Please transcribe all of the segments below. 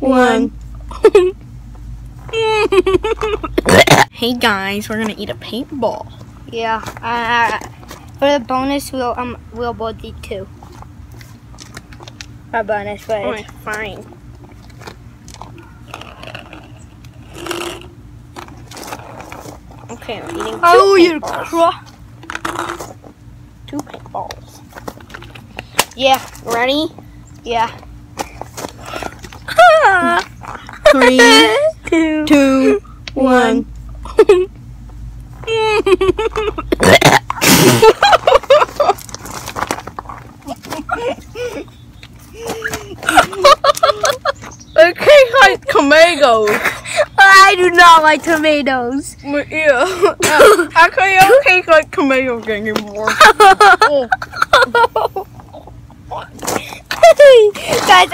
One. Hey guys, we're gonna eat a paintball. Yeah. For the bonus, we'll both eat two. Our bonus, but it's fine. Okay, I'm eating two. Oh, you're two paintballs. Yeah. Ready? Yeah. 3, 2, 1. Okay, like tomatoes. I do not like tomatoes. But yeah, actually, I can't like tomatoes anymore. Guys,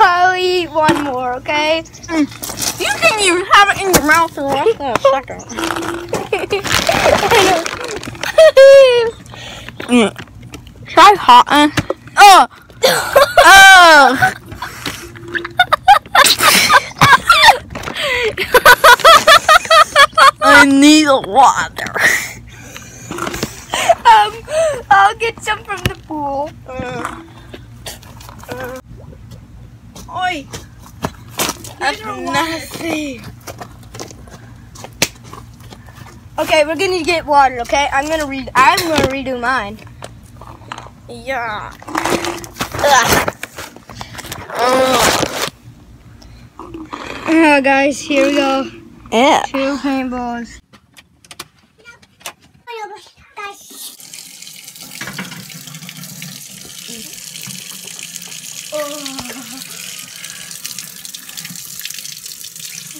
I'll eat one more, okay? You can even have it in your mouth for less than a second. Try hot. Oh! Oh! I need water. I'll get some from the pool. Oi! That's nasty. Okay, we're gonna get water. Okay, I'm gonna redo mine. Yeah. Oh, guys, here we go. Yeah. 2 paintballs.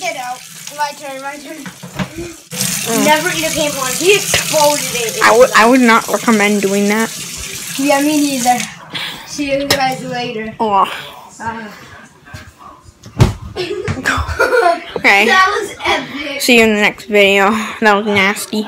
Get out. My turn. Never eat a paintball. He exploded it. I would not recommend doing that. Yeah, me neither. See you guys later. Oh. Okay. That was epic. See you in the next video. That was nasty.